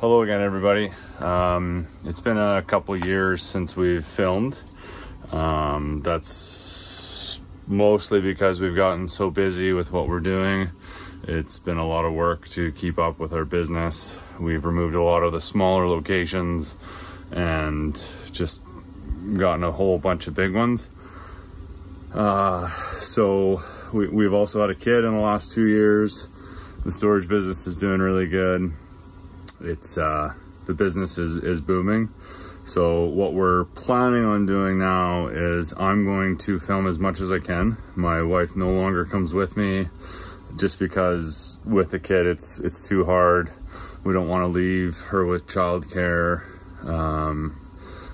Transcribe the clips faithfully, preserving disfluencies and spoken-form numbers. Hello again, everybody. Um, it's been a couple years since we've filmed. Um, that's mostly because we've gotten so busy with what we're doing. It's been a lot of work to keep up with our business. We've removed a lot of the smaller locations and just gotten a whole bunch of big ones. Uh, so we, we've also had a kid in the last two years. The storage business is doing really good. It's uh the business is is booming. So what we're planning on doing now is I'm going to film as much as I can. My wife no longer comes with me just because with the kid it's it's too hard. We don't want to leave her with childcare, um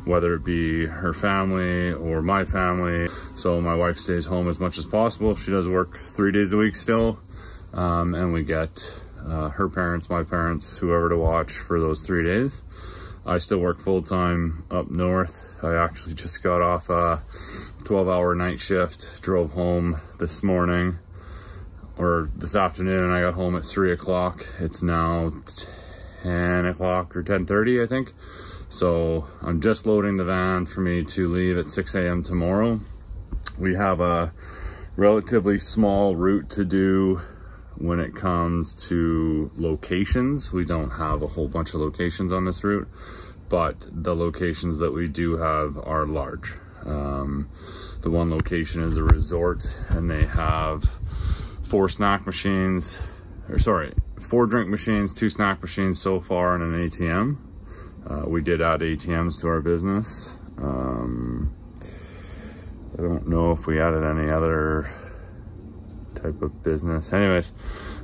whether it be her family or my family. So my wife stays home as much as possible. She does work three days a week still, um and we get Uh, her parents, my parents, whoever to watch for those three days. I still work full-time up north. I actually just got off a twelve hour night shift, drove home this morning, or this afternoon. I got home at three o'clock. It's now ten o'clock or ten thirty, I think. So I'm just loading the van for me to leave at six A M tomorrow. We have a relatively small route to do when it comes to locations. We don't have a whole bunch of locations on this route, but the locations that we do have are large. Um, the one location is a resort and they have four snack machines, or sorry, four drink machines, two snack machines so far, and an A T M. Uh, we did add A T Ms to our business. Um, I don't know if we added any other type of business. Anyways,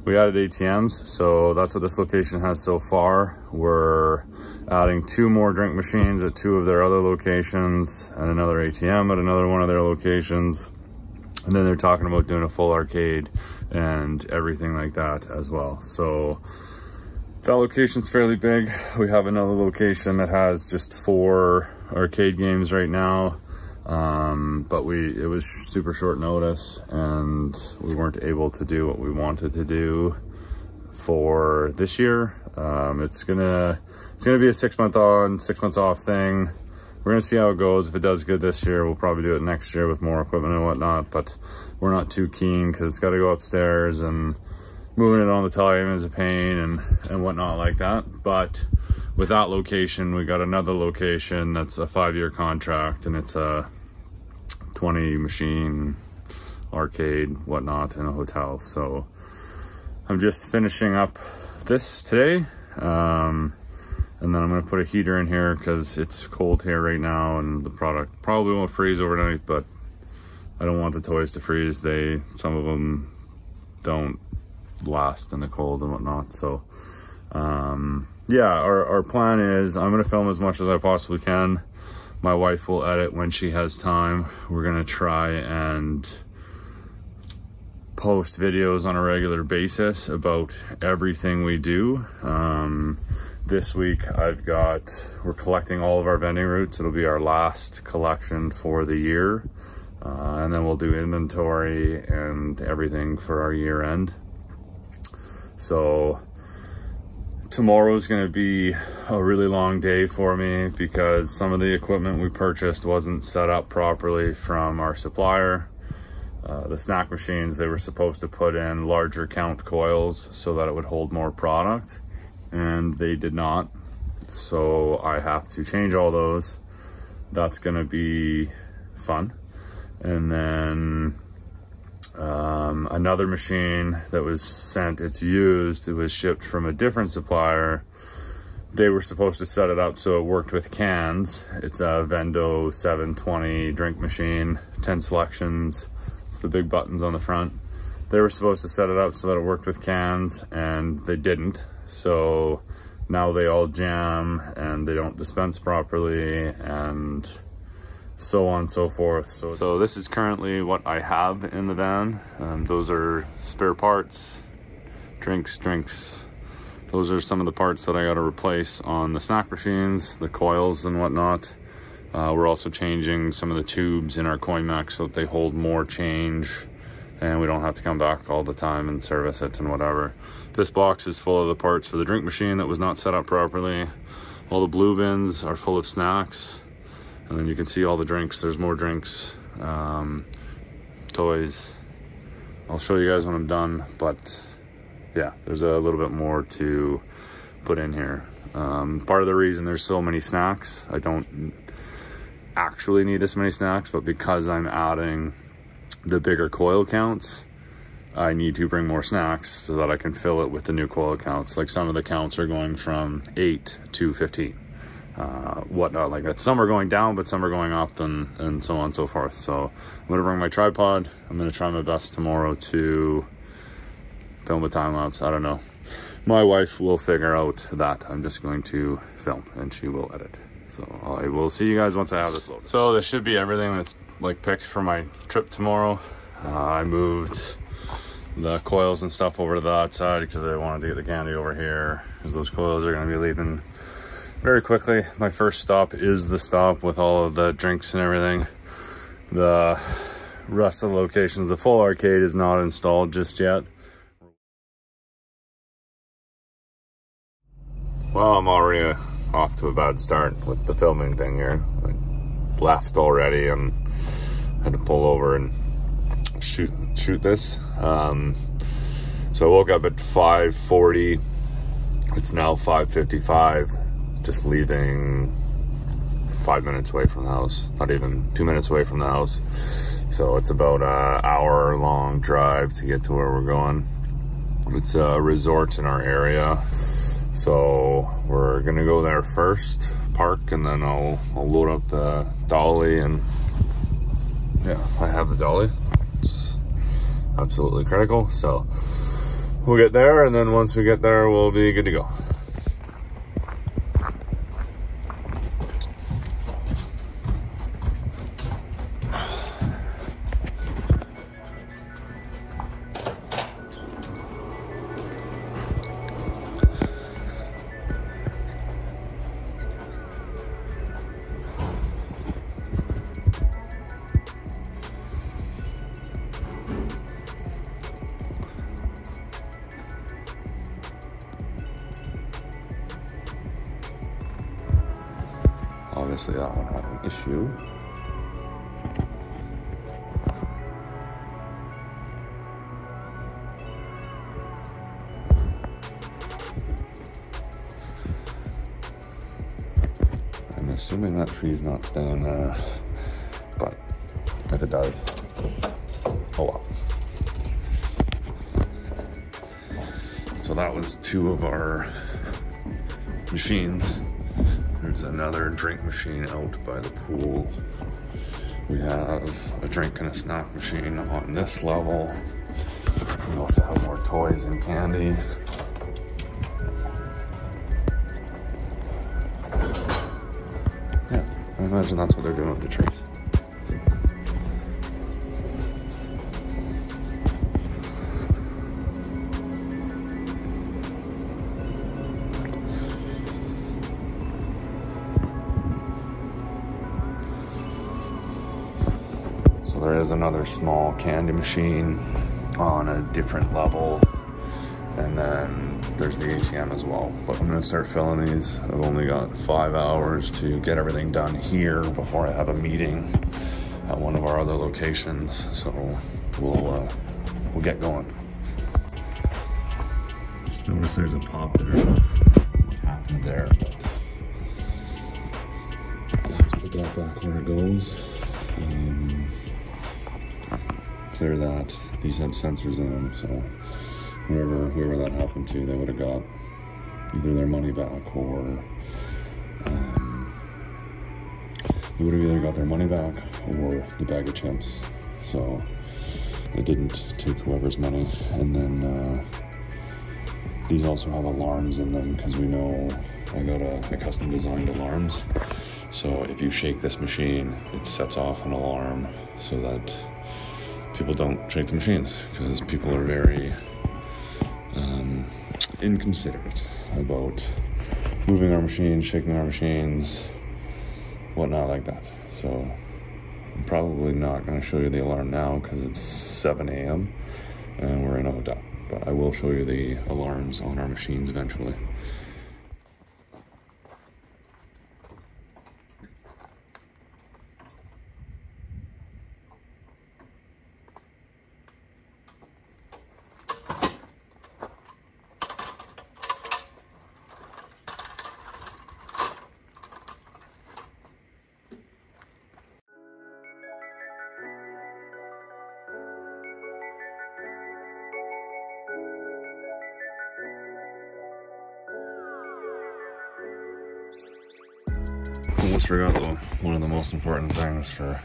we added A T Ms, so that's what this location has so far. We're adding two more drink machines at two of their other locations and another A T M at another one of their locations. And then they're talking about doing a full arcade and everything like that as well. So that location's fairly big. We have another location that has just four arcade games right now. Um, but we, it was super short notice and we weren't able to do what we wanted to do for this year. Um, it's gonna, it's gonna be a six month on, six months off thing. We're gonna see how it goes. If it does good this year, we'll probably do it next year with more equipment and whatnot, but we're not too keen because it's gotta go upstairs and moving it on the time is a pain and, and whatnot like that. But with that location, we got another location that's a five-year contract, and it's a twenty machine arcade, whatnot, in a hotel. So I'm just finishing up this today, um, and then I'm going to put a heater in here because it's cold here right now, and the product probably won't freeze overnight, but I don't want the toys to freeze. They, some of them don't last in the cold and whatnot, so... Um, yeah, our, our plan is I'm going to film as much as I possibly can. My wife will edit when she has time. We're going to try and post videos on a regular basis about everything we do. Um, this week I've got, we're collecting all of our vending routes. It'll be our last collection for the year. Uh, and then we'll do inventory and everything for our year end. So tomorrow's gonna be a really long day for me because some of the equipment we purchased wasn't set up properly from our supplier. Uh, the snack machines, they were supposed to put in larger count coils so that it would hold more product, and they did not. So I have to change all those. That's gonna be fun. And then Um, another machine that was sent, it's used, it was shipped from a different supplier. They were supposed to set it up so it worked with cans. It's a Vendo seven twenty drink machine, ten selections. It's the big buttons on the front. They were supposed to set it up so that it worked with cans, and they didn't. So now they all jam and they don't dispense properly and so on and so forth. So, so this is currently what I have in the van. Um, those are spare parts, drinks, drinks. Those are some of the parts that I got to replace on the snack machines, the coils and whatnot. Uh, we're also changing some of the tubes in our CoinMax so that they hold more change and we don't have to come back all the time and service it and whatever. This box is full of the parts for the drink machine that was not set up properly. All the blue bins are full of snacks, and then you can see all the drinks. There's more drinks, um, toys. I'll show you guys when I'm done, but yeah, there's a little bit more to put in here. Um, part of the reason there's so many snacks, I don't actually need this many snacks, but because I'm adding the bigger coil counts, I need to bring more snacks so that I can fill it with the new coil counts. Like some of the counts are going from eight to fifteen, uh, whatnot like that. Some are going down, but some are going up, and, and so on and so forth. So I'm gonna bring my tripod. I'm gonna try my best tomorrow to film a time lapse. I don't know. My wife will figure out that I'm just going to film and she will edit. So I will see you guys once I have this loaded. So this should be everything that's like picked for my trip tomorrow. Uh, I moved the coils and stuff over to the outside because I wanted to get the candy over here, because those coils are going to be leaving very quickly. My first stop is the stop with all of the drinks and everything. The rest of the locations, the full arcade is not installed just yet. Well, I'm already off to a bad start with the filming thing here. I left already and had to pull over and shoot shoot this. Um, so I woke up at five forty. It's now five fifty-five. Just leaving five minutes away from the house. Not even two minutes away from the house. So it's about an hour long drive to get to where we're going. It's a resort in our area. So we're gonna go there first, park, and then I'll, I'll load up the dolly. And yeah, I have the dolly. It's absolutely critical. So we'll get there, and then once we get there, we'll be good to go. Obviously that one had an issue. I'm assuming that tree's not staying there, but if it does, oh well. So that was two of our machines. There's another drink machine out by the pool. We have a drink and a snack machine on this level. We also have more toys and candy. Yeah, I imagine that's what they're doing with the trees. There is another small candy machine on a different level, and then there's the A T M as well. But I'm gonna start filling these. I've only got five hours to get everything done here before I have a meeting at one of our other locations, so we'll uh, we'll get going. Just notice there's a pop there. What happened there? But I have to put that back where it goes. Um, Clear that. These have sensors in them, so wherever, whoever that happened to, they would have got either their money back or um, they would have either got their money back or the bag of chips. So it didn't take whoever's money. And then uh, these also have alarms in them, because we know I got a, a custom designed alarms. So if you shake this machine, it sets off an alarm so that people don't shake the machines, because people are very um, inconsiderate about moving our machines, shaking our machines, whatnot like that. So I'm probably not going to show you the alarm now because it's seven A M and we're in a hotel, but I will show you the alarms on our machines eventually. Almost forgot though, one of the most important things for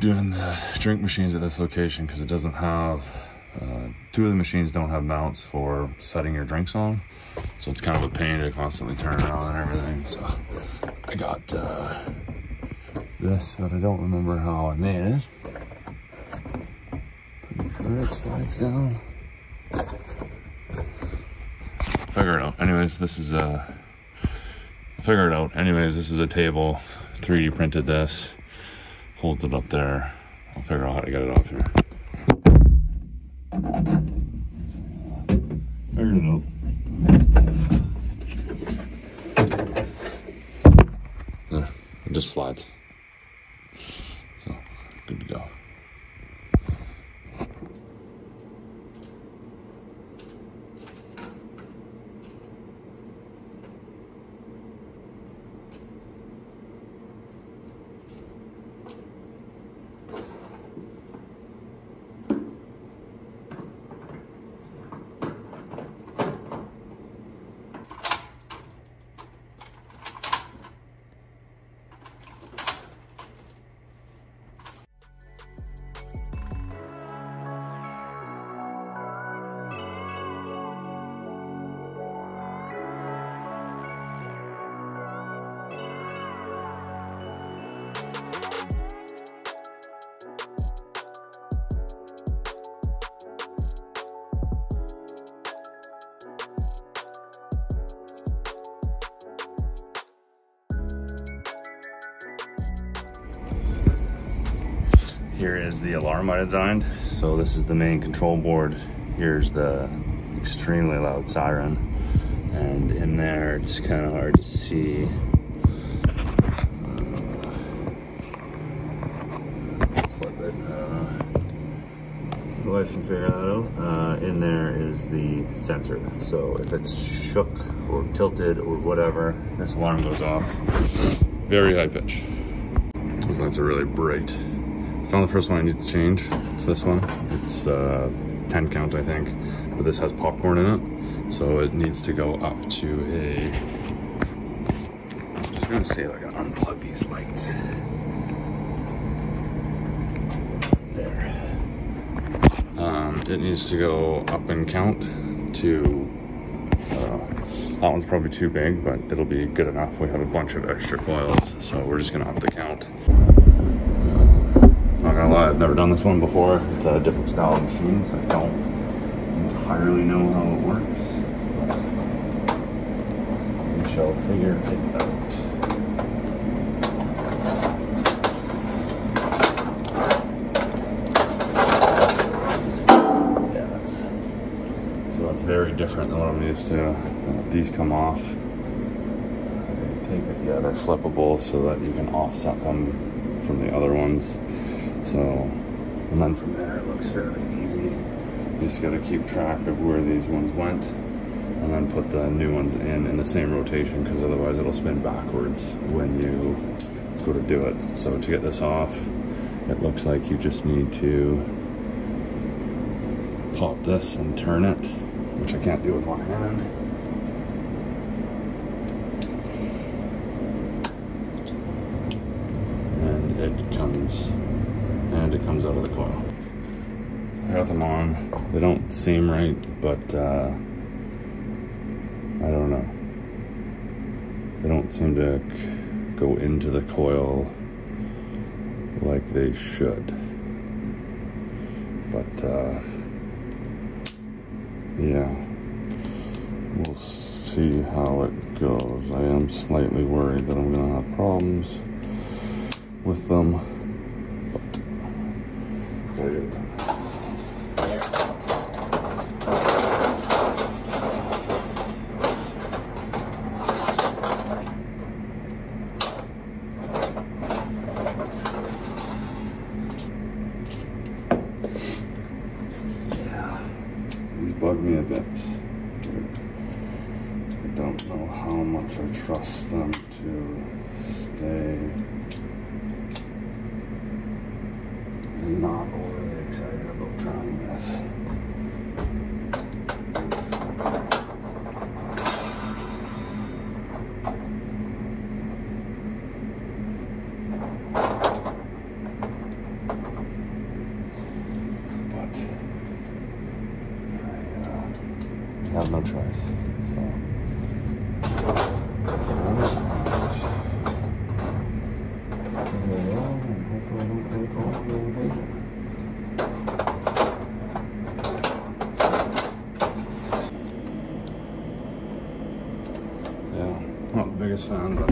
doing the drink machines at this location, because it doesn't have, uh, two of the machines don't have mounts for setting your drinks on, so it's kind of a pain to constantly turn it on and everything. So I got uh, this, but I don't remember how I made it. Pretty sure it slides down. Figure it out. Anyways, this is a. Uh, Figure it out. Anyways, this is a table. three D printed this. Holds it up there. I'll figure out how to get it off here. Figured it out. There. It just slides. So, good to go. Here is the alarm I designed. So this is the main control board. Here's the extremely loud siren. And in there, it's kind of hard to see. Uh, flip it. Uh, my wife can figure that out. Uh, in there is the sensor. So if it's shook or tilted or whatever, this alarm goes off. Very high pitch. Those lights are really bright. Found the first one I need to change. It's this one. It's uh, ten count, I think, but this has popcorn in it, so it needs to go up to a. I'm just gonna say, like, unplug these lights. There. Um, it needs to go up in count to. Uh, that one's probably too big, but it'll be good enough. We have a bunch of extra coils, so we're just gonna up the count. Not gonna lie, I've never done this one before. It's a different style of machine, so I don't entirely know how it works. But we shall figure it out. Yeah, that's so that's very different than what I'm used to. These come off. Take it, yeah, they're flippable so that you can offset them from the other ones. So, and then from there it looks fairly easy. You just gotta keep track of where these ones went and then put the new ones in in the same rotation, because otherwise it'll spin backwards when you go to do it. So to get this off, it looks like you just need to pop this and turn it, which I can't do with one hand. And it comes and it comes out of the coil. I got them on. They don't seem right, but uh, I don't know. They don't seem to go into the coil like they should. But uh, yeah, we'll see how it goes. I am slightly worried that I'm gonna have problems with them. Bug me a bit. I don't know how much I trust them to stay I'm not overly excited about trying this. I have no choice, so hopefully I don't take off the rotation. Yeah, not the biggest fan, but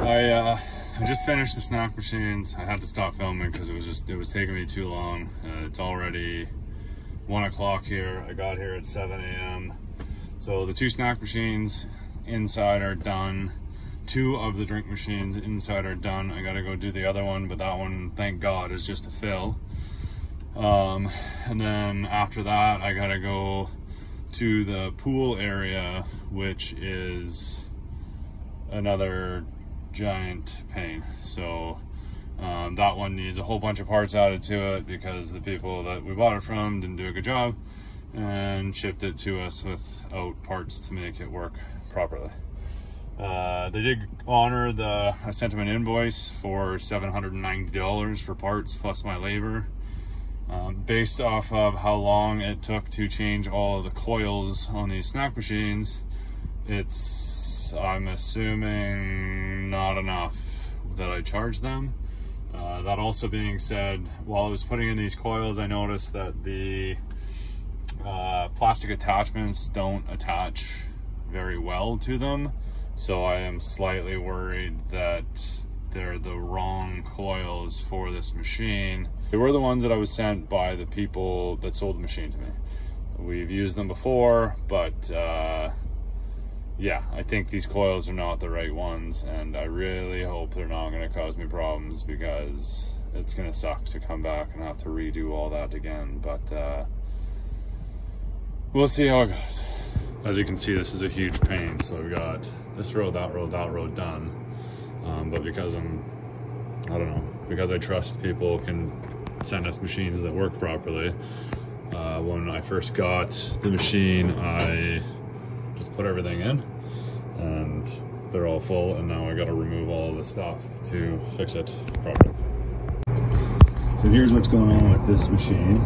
I uh I just finished the snack machines. I had to stop filming because it was just it was taking me too long. Uh, it's already one o'clock here. I got here at seven A M So the two snack machines inside are done. Two of the drink machines inside are done. I gotta go do the other one, but that one, thank God, is just a fill. Um, and then after that, I gotta go to the pool area, which is another giant pain. So um, that one needs a whole bunch of parts added to it because the people that we bought it from didn't do a good job and shipped it to us without parts to make it work properly. Uh, they did honor the, I sent them an invoice for seven hundred ninety dollars for parts plus my labor. Um, based off of how long it took to change all of the coils on these snack machines, it's, I'm assuming, not enough that I charged them. Uh, that also being said, while I was putting in these coils, I noticed that the uh plastic attachments don't attach very well to them, so I am slightly worried that they're the wrong coils for this machine. They were the ones that I was sent by the people that sold the machine to me. We've used them before, but uh yeah, I think these coils are not the right ones, and I really hope they're not going to cause me problems, because it's going to suck to come back and have to redo all that again. But uh we'll see how it goes. As you can see, this is a huge pain. So we've got this road, that road, that road done. Um, but because I'm, I don't know, because I trust people can send us machines that work properly. Uh, when I first got the machine, I just put everything in and they're all full. And now I got to remove all the stuff to fix it properly. So here's what's going on with this machine.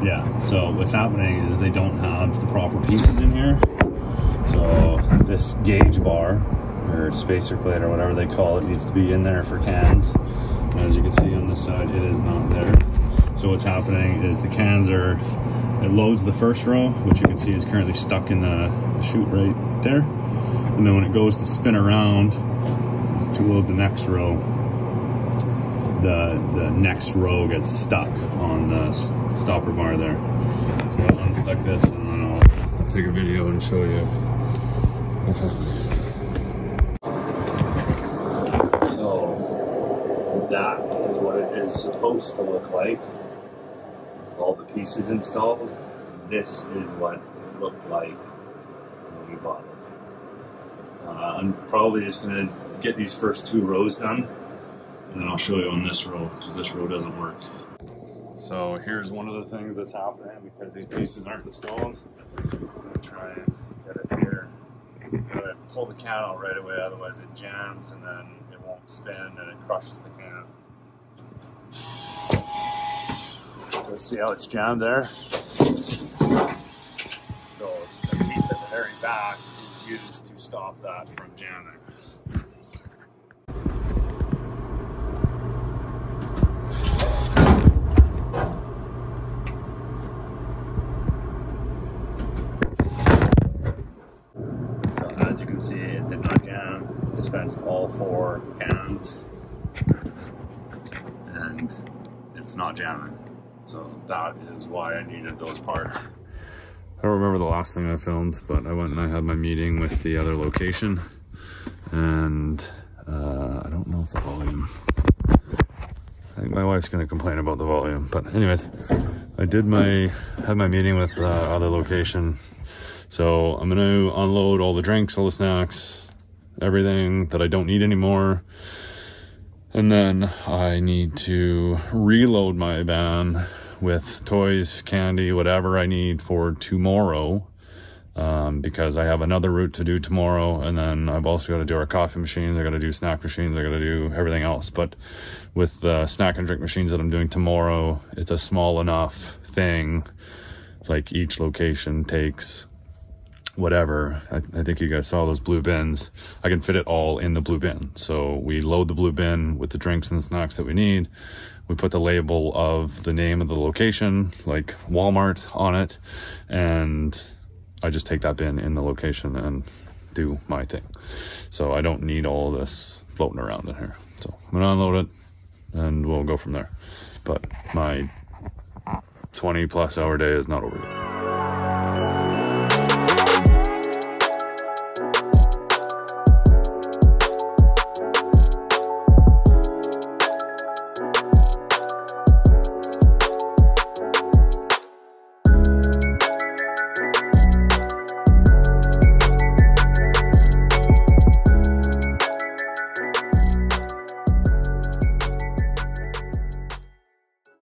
Yeah, so what's happening is they don't have the proper pieces in here. So this gauge bar or spacer plate or whatever they call it needs to be in there for cans. And as you can see on this side, it is not there. So what's happening is the cans are, it loads the first row, which you can see is currently stuck in the, the chute right there. And then when it goes to spin around to load the next row, the the next row gets stuck on the st stopper bar there. So I'll unstuck this and then I'll, I'll take a video and show you what's happening. So that is what it is supposed to look like. All the pieces installed. This is what it looked like when we bought it. Uh, I'm probably just gonna get these first two rows done. And then I'll show you on this row, because this row doesn't work. So here's one of the things that's happening because these pieces aren't installed. I'm going to try and get it here. I'm going to pull the can out right away, otherwise it jams and then it won't spin and it crushes the can. So see how it's jammed there? So the piece at the very back is used to stop that from jamming. not jamming. So that is why I needed those parts. I don't remember the last thing I filmed, but I went and I had my meeting with the other location, and uh, I don't know if the volume, I think my wife's gonna complain about the volume, but anyways, I did my, had my meeting with the uh, other location. So I'm gonna unload all the drinks, all the snacks, everything that I don't need anymore. And then I need to reload my van with toys, candy, whatever I need for tomorrow, um, because I have another route to do tomorrow, and then I've also got to do our coffee machines, I got to do snack machines, I got to do everything else. But with the snack and drink machines that I'm doing tomorrow, it's a small enough thing, like each location takes whatever. I, I think you guys saw those blue bins. I can fit it all in the blue bin. So we load the blue bin with the drinks and the snacks that we need. We put the label of the name of the location, like Walmart, on it, and I just take that bin in the location and do my thing. So I don't need all this floating around in here. So I'm gonna unload it and we'll go from there. But my twenty plus hour day is not over yet.